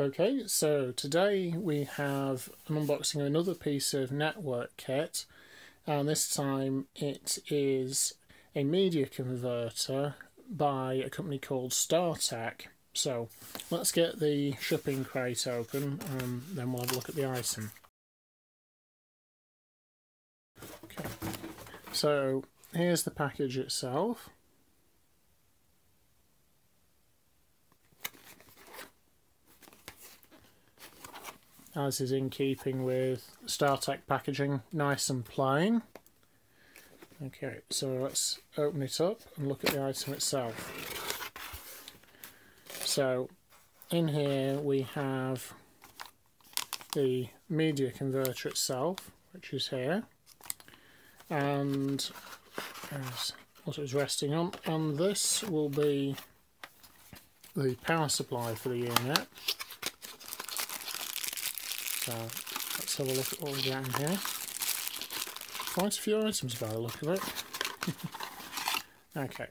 Okay, so today we have an unboxing of another piece of network kit, and this time it is a media converter by a company called StarTech. So let's get the shipping crate open and then we'll have a look at the item. Okay, so here's the package itself. As is in keeping with StarTech packaging, nice and plain. Okay, so let's open it up and look at the item itself. So in here we have the media converter itself, which is here, and what it was resting on, and this will be the power supply for the unit. So let's have a look at what we got in here. Quite a few items by the look of it. Okay,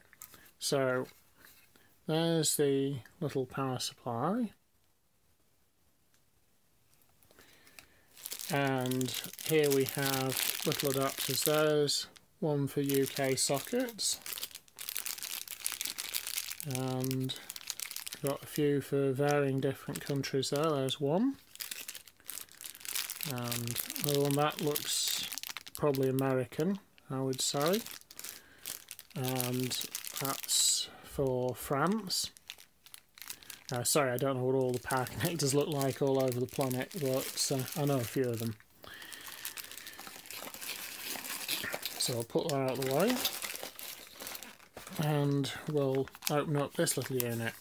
so there's the little power supply. And here we have little adapters. There's one for UK sockets. And got a few for varying different countries there. There's one. And the one that looks probably American, I would say, and that's for France. Sorry, I don't know what all the power connectors look like all over the planet, but I know a few of them. So I'll put that out of the way, and we'll open up this little unit.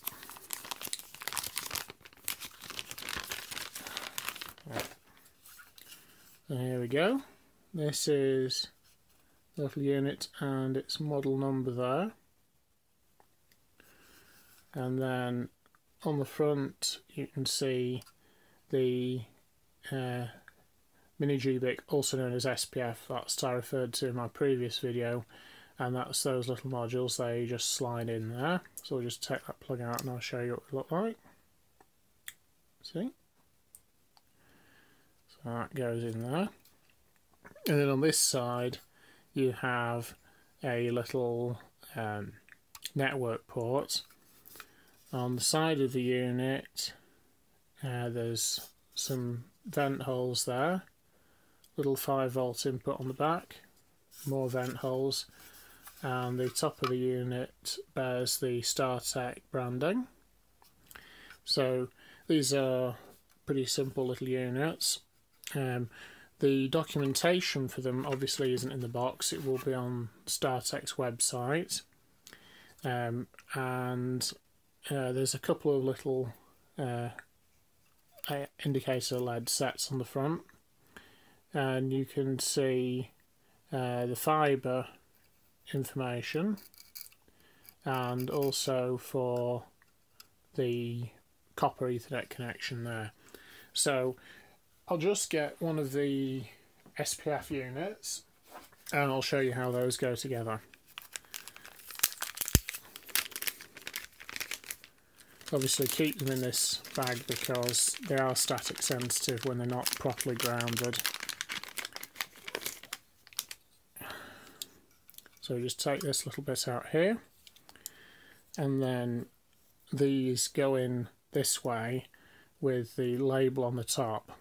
There we go. This is the little unit and its model number there. And then on the front you can see the mini GBIC, also known as SPF, that's I referred to in my previous video, and that's those little modules, they just slide in there. So we'll just take that plug out and I'll show you what they look like. See? That goes in there, and then on this side you have a little network port. On the side of the unit there's some vent holes there, little 5-volt input on the back, more vent holes, and the top of the unit bears the StarTech branding. So these are pretty simple little units. The documentation for them obviously isn't in the box, it will be on StarTech's website, and there's a couple of little indicator LED sets on the front, and you can see the fibre information, and also for the copper Ethernet connection there. So I'll just get one of the SPF units and I'll show you how those go together. Obviously keep them in this bag because they are static sensitive when they're not properly grounded. So just take this little bit out here, and then these go in this way with the label on the top.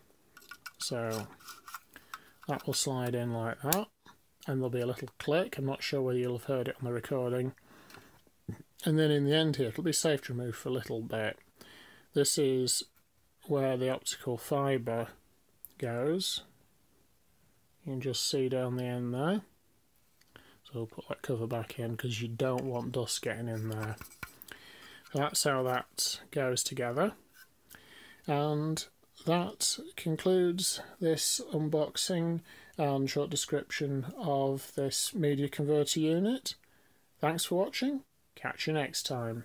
So that will slide in like that, and there'll be a little click. I'm not sure whether you'll have heard it on the recording. And then in the end here, it'll be safe to remove for a little bit. This is where the optical fibre goes. You can just see down the end there. So we'll put that cover back in because you don't want dust getting in there. So that's how that goes together. And that concludes this unboxing and short description of this media converter unit. Thanks for watching, catch you next time.